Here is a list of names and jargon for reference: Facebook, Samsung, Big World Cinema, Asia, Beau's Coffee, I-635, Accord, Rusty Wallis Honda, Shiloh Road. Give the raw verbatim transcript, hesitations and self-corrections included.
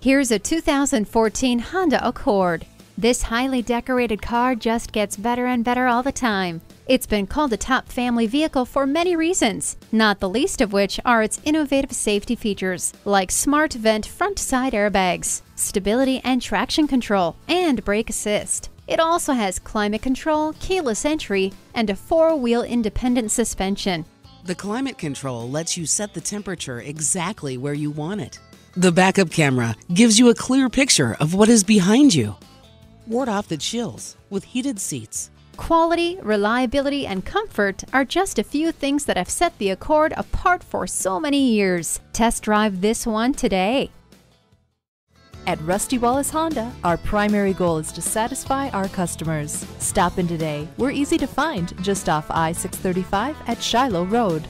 Here's a two thousand fourteen Honda Accord. This highly decorated car just gets better and better all the time. It's been called a top family vehicle for many reasons, not the least of which are its innovative safety features like smart vent front side airbags, stability and traction control, and brake assist. It also has climate control, keyless entry, and a four-wheel independent suspension. The climate control lets you set the temperature exactly where you want it. The backup camera gives you a clear picture of what is behind you. Ward off the chills with heated seats. Quality, reliability, and comfort are just a few things that have set the Accord apart for so many years. Test drive this one today. At Rusty Wallis Honda, our primary goal is to satisfy our customers. Stop in today. We're easy to find just off I six thirty-five at Shiloh Road.